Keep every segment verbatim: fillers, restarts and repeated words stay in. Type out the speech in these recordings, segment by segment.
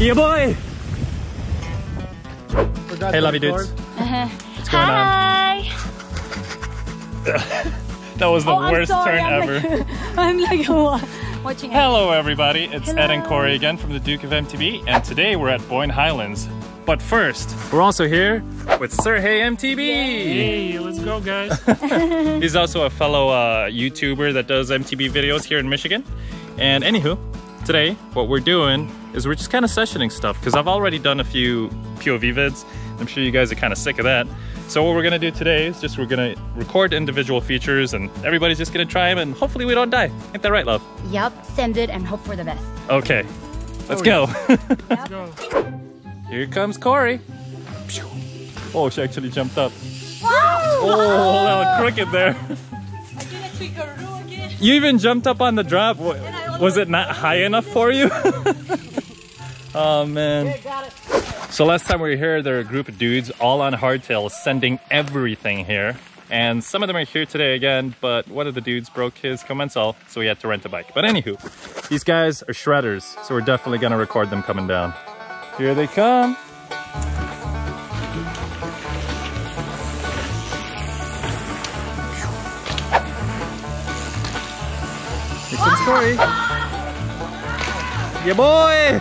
Yeah, boy. Hey, love you, dudes. Uh-huh. What's going Hi. on? That was the oh, worst I'm turn I'm ever. Like, I'm like watching. Hello, everybody. It's Hello. Ed and Corey again from the Duke of M T B, and today we're at Boyne Highlands. But first, we're also here with Sergei M T B. Yay. Hey, let's go, guys. He's also a fellow uh, YouTuber that does M T B videos here in Michigan. And anywho, today what we're doing is we're just kind of sessioning stuff because I've already done a few P O V vids. I'm sure you guys are kind of sick of that. So what we're gonna do today is just we're gonna record individual features and everybody's just gonna try them and hopefully we don't die. Ain't that right, love? Yep, send it and hope for the best. Okay, let's oh, go. Yeah. Let's go. Here comes Corey. Oh, she actually jumped up. Whoa! Oh, that was crooked there. I did a tweakaroo again. You even jumped up on the drop. Was it not high enough for you? Oh, man. Yeah, got it. So last time we were here, there were a group of dudes all on hardtails sending everything here. And some of them are here today again, but one of the dudes broke his Commencal, so we had to rent a bike. But anywho, these guys are shredders, so we're definitely gonna record them coming down. Here they come. Here comes Corey. Yeah, boy.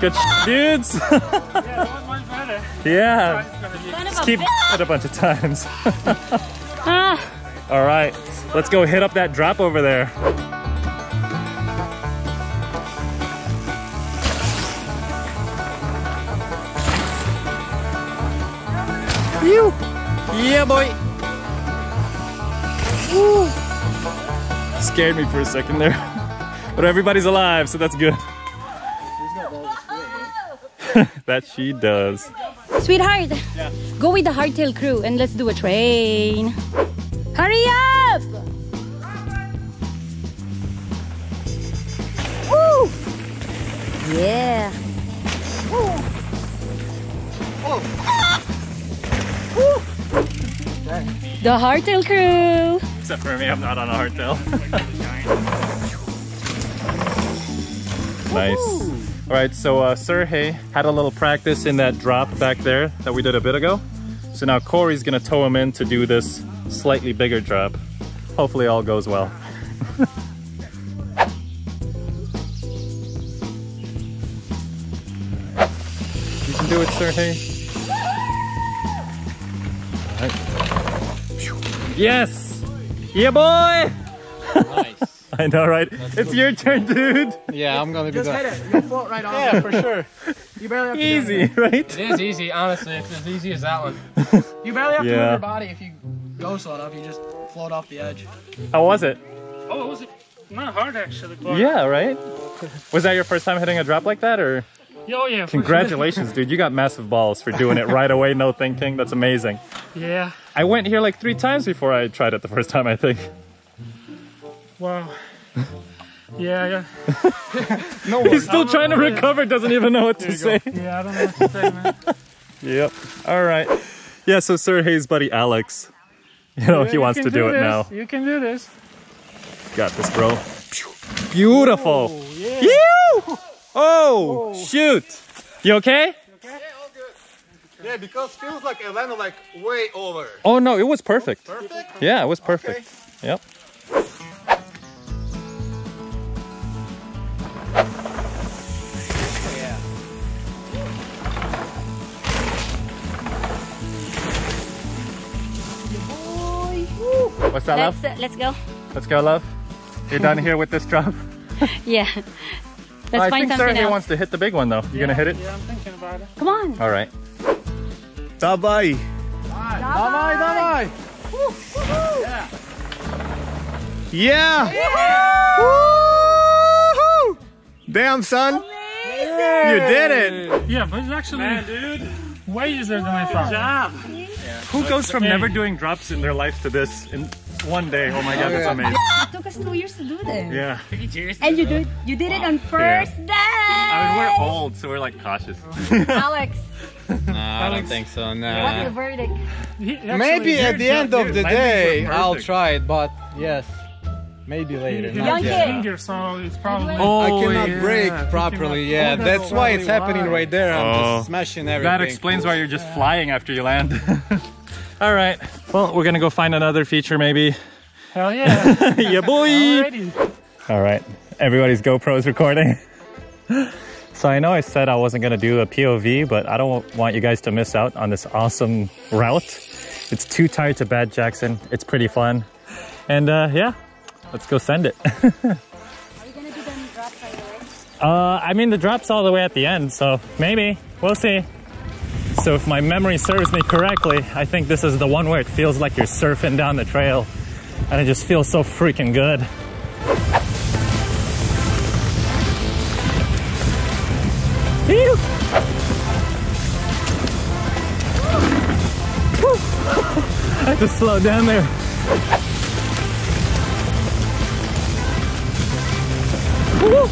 Good dudes. Yeah, that one went better. Yeah. Just keep it a bunch of times. All right, let's go hit up that drop over there. You. Yeah, boy. Woo. Scared me for a second there. But everybody's alive, so that's good. That she does. Sweetheart, yeah. Go with the hardtail crew and let's do a train. Hurry up! Woo. Yeah. Woo. Oh. The hardtail crew! Except for me, I'm not on a hardtail. Nice. Alright, so uh, Sergei had a little practice in that drop back there that we did a bit ago. So now Corey's gonna tow him in to do this slightly bigger drop. Hopefully all goes well. You can do it, Sergei. Yes! Yeah, boy! Nice. I know, right? That's it's good. Your turn, dude! Yeah, I'm gonna be Just done. Just hit it. You'll float right on. Yeah, for sure. You barely have to Easy, do it. Right? It is easy, honestly. It's as easy as that one. You barely have yeah. to move your body if you go slow enough. You just float off the edge. How was it? Oh, it was not hard, actually. But... Yeah, right? Was that your first time hitting a drop like that, or...? Oh, yeah. Congratulations, sure. Dude. You got massive balls for doing it right away, no thinking. That's amazing. Yeah. I went here like three times before I tried it the first time, I think. Wow. Yeah, yeah. No He's still trying to recover, is. Doesn't even know what there to say. Go. Yeah, I don't know what to say, man. Yep. All right. Yeah, so Sergei's buddy Alex, you know, yeah, he wants to do, do it now. You can do this. Got this, bro. Beautiful. Oh, yeah. Yeah. Oh, oh, shoot! You okay? You okay? Yeah, all good. Yeah, because it feels like I landed like way over. Oh no, it was perfect. It was perfect? Yeah, it was perfect. Okay. Yep. Yeah. What's that, love? Let's, uh, let's go. Let's go, love. You're done here with this drop? Yeah. Let's I find think Sergei wants to hit the big one though. You yeah, gonna hit it? Yeah, I'm thinking about it. Come on. All right. Davai. Davai, davai. Yeah. Yeah. yeah. Woohoo! Damn, son. Amazing. You did it. Yeah, but it's actually, man, dude, way easier than I thought. Good job. Yeah. Who so goes from okay. never doing drops in their life to this? In one day, oh my god, that's amazing. It took us two years to do this. Yeah. And you did, you did it on first yeah. day! I mean, we're old, so we're like cautious. Alex. No, Alex. I don't think so, no. What's the verdict? Maybe at the end of the day, I'll try it, but yes. Maybe later. Not yet. Finger, so it's probably. Oh, I cannot yeah. brake properly. Yeah, that's why it's happening right there. I'm oh. just smashing everything. That explains why you're just yeah. flying after you land. All right. Well, we're gonna go find another feature, maybe. Hell yeah! Yeah, boy. Alrighty. All right. Everybody's GoPro is recording. So I know I said I wasn't gonna do a P O V, but I don't want you guys to miss out on this awesome route. It's too tired to Bad Jackson. It's pretty fun. And uh, yeah, let's go send it. Are you gonna do them drops right away? Uh, I mean, the drop's all the way at the end, so maybe, we'll see. So if my memory serves me correctly, I think this is the one where it feels like you're surfing down the trail and it just feels so freaking good. I have to slow down there. Woo!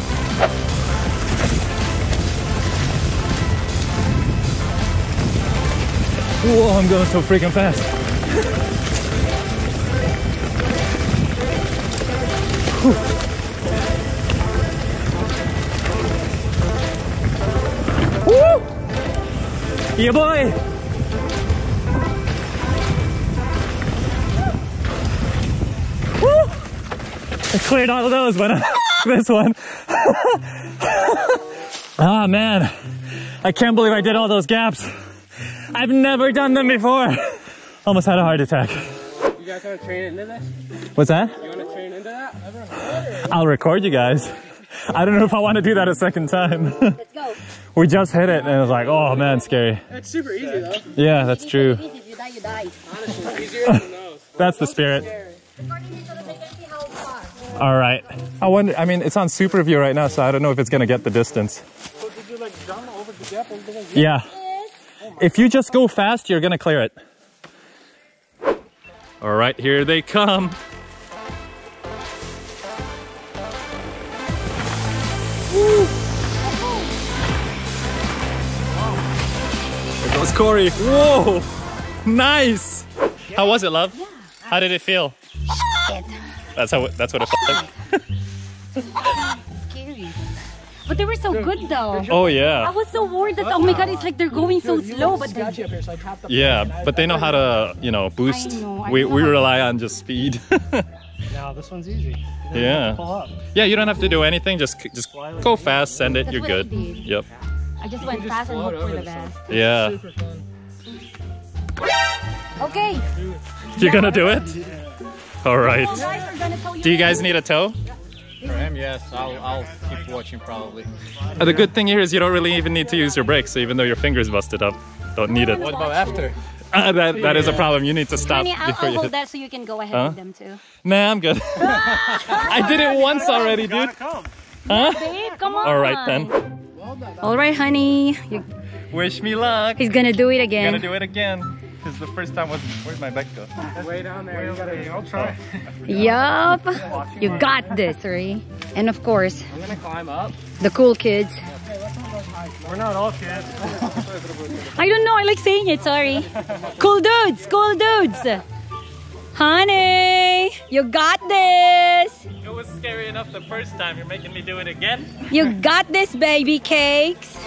Whoa, I'm going so freaking fast. Woo! Yeah, boy! I cleared all of those, but uh, this one. Ah, oh, man, I can't believe I did all those gaps. I've never done them before. Almost had a heart attack. You guys want to train into this? What's that? You want to train into that? Ever? I'll record you guys. I don't know if I want to do that a second time. Let's go. We just hit it and it was like, oh man, scary. That's super easy though. Yeah, that's true. If you die, you die. Honestly, easier than those. That's the spirit. All right. I wonder. I mean, it's on super view right now, so I don't know if it's gonna get the distance. So did you like jump over the gap? Yeah. Oh, if you just go fast, you're gonna clear it. All right, here they come. Woo. There goes Corey. Whoa! Nice. How was it, love? Yeah, I... How did it feel? Shit. That's how. That's what it felt like. Scary, but they were so good though. Oh yeah. I was so worried that oh my god, it's like they're going so slow, but they're... yeah, but they know how to, you know, boost. I know, I we know we rely on just speed. Now this one's easy. Yeah. Pull up. Yeah, you don't have to do anything. Just just go fast, send it. That's you're good. I yep. I just went just fast and hoped for the best. Yeah. Super fun. Okay. You're gonna do it. Yeah. All right. Do you guys need a tow? For him, yes. I'll, I'll keep watching probably. Uh, the good thing here is you don't really even need to use your brakes, so even though your finger's busted up, don't need it. What about after? Uh, that that is a problem. You need to stop. Honey, I'll, I'll hold that so you can go ahead huh? with them too. Nah, I'm good. I did it once already, dude. Huh? Babe, come on. All right then. All right, honey. You... Wish me luck. He's gonna do it again. He's gonna do it again. Because the first time was, where'd my bike go? Way down there, you gotta, I'll try. Yup, you got this, Ray. And of course, I'm gonna climb up. The cool kids. We're not all kids. I don't know, I like saying it, sorry. Cool dudes, cool dudes. Honey, you got this. It was scary enough the first time, you're making me do it again. You got this, baby cakes.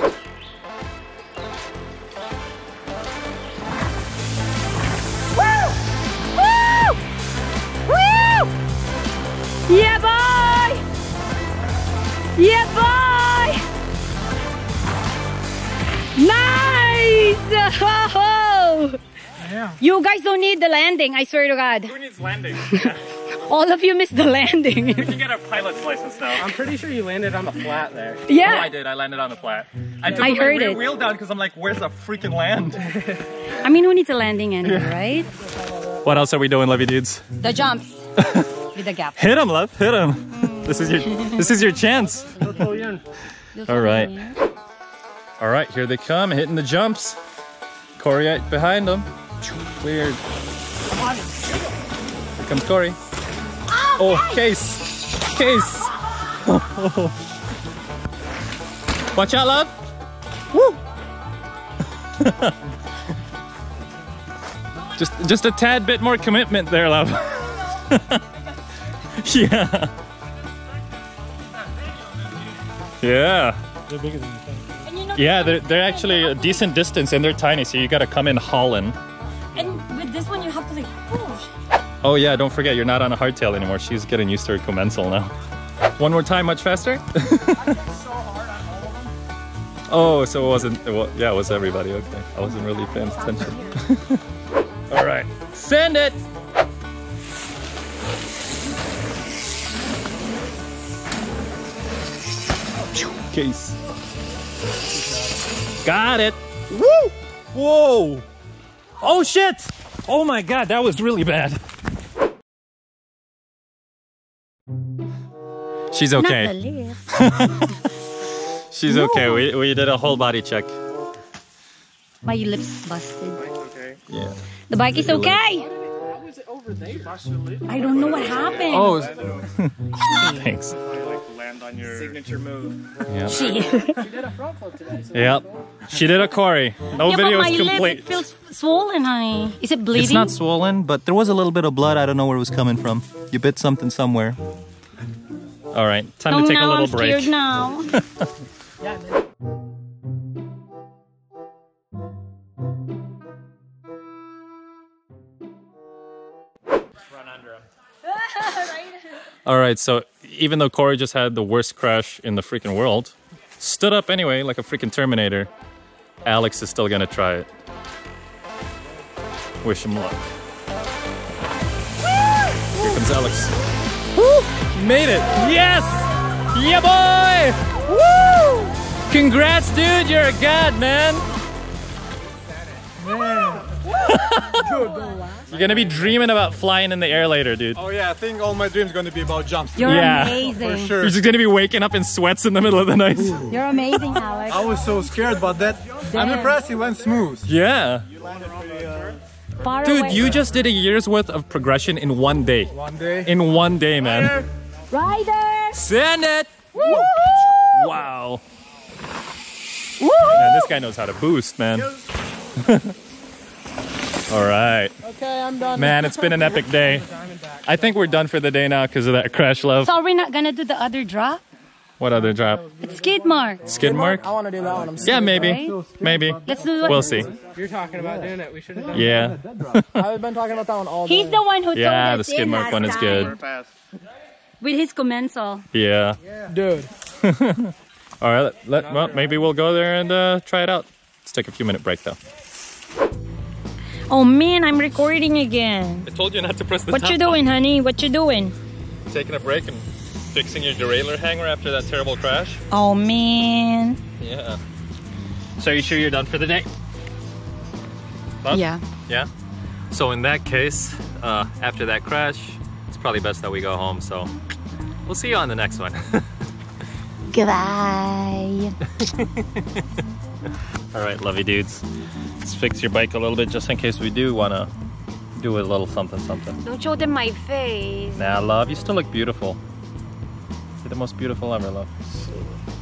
Yeah, boy! Yeah, boy! Nice! Oh, yeah. You guys don't need the landing, I swear to God. Who needs landing? Yeah. All of you missed the landing. We can get our pilot's license now. I'm pretty sure you landed on the flat there. Yeah. Oh, I did. I landed on the flat. I took I my rear it. wheel down because I'm like, where's the freaking land? I mean, who needs a landing anyway, yeah. right? What else are we doing, Levy Dudes? The jumps. The gap. Hit him, love. Hit him. Mm. This is your this is your chance. All right. All right, here they come, hitting the jumps. Corey right behind them. Cleared. Here comes Corey. Oh, Case. Case. Watch out, love. Woo. just just a tad bit more commitment there, love. Yeah. Yeah. They're bigger than you think. And you know, yeah, they're, they're actually a decent distance and they're tiny, so you gotta come in hauling. And with this one, you have to like push. Oh yeah, don't forget, you're not on a hardtail anymore. She's getting used to her commensal now. One more time, much faster. Oh, so it wasn't, it was, yeah, it was everybody, okay. I wasn't really paying attention. All right, send it! Case. Got it! Woo! Whoa! Oh shit! Oh my god, that was really bad. She's okay. She's no. Okay. We we did a whole body check. My lips busted. Okay. Yeah. The bike is okay. How is it over there? I don't know what happened. Oh. Thanks. Land on your signature move. Yeah. She, she did a front flip today. So yep. She did a Corey. No yeah, video but my is complete. Lip, it feels swollen. I. Is it bleeding? It's not swollen, but there was a little bit of blood. I don't know where it was coming from. You bit something somewhere. All right. Time oh, to take now a little I'm break. Now. Yeah, run under him. Right? All right, so even though Corey just had the worst crash in the freaking world, stood up anyway like a freaking Terminator, Alex is still gonna try it. Wish him luck. Here comes Alex. Woo! Made it! Yes! Yeah, boy! Woo! Congrats, dude! You're a god, man! Yeah. You're gonna be dreaming about flying in the air later, dude. Oh yeah, I think all my dreams are gonna be about jumps. You're yeah. amazing. For sure. You're just gonna be waking up in sweats in the middle of the night. Ooh. You're amazing, Alex. I was so scared about that. Damn. I'm impressed it went smooth. Yeah. You landed pretty, uh... Far dude, away. You just did a year's worth of progression in one day. One day? In one day, man. Rider! Send it! Woo! Wow. Man, this guy knows how to boost, man. All right. Okay, I'm done. Man, it's been an epic day. I think we're done for the day now because of that crash, love. So are we not going to do the other drop? What other drop? It's skid mark. Skid mark? I want to do that one. I'm yeah, maybe. Right? Maybe. Let's do it. We'll see. You're talking about doing it. We should have done yeah. It. Yeah. I've been talking about that one all day. He's the one who yeah, told us. Yeah, the skid mark one is good. With his commensal. Yeah. Yeah. Dude. All right, let, let, well, maybe we'll go there and uh, try it out. Let's take a few minute break though. Oh man, I'm recording again. I told you not to press the. What top you doing, button. Honey? What you doing? Taking a break and fixing your derailleur hanger after that terrible crash. Oh man. Yeah. So are you sure you're done for the day? But, yeah. Yeah. So in that case, uh, after that crash, it's probably best that we go home. So we'll see you on the next one. Goodbye. All right, love you dudes. Let's fix your bike a little bit just in case we do want to do a little something something. Don't show them my face. Nah, love, you still look beautiful. You're the most beautiful ever, love.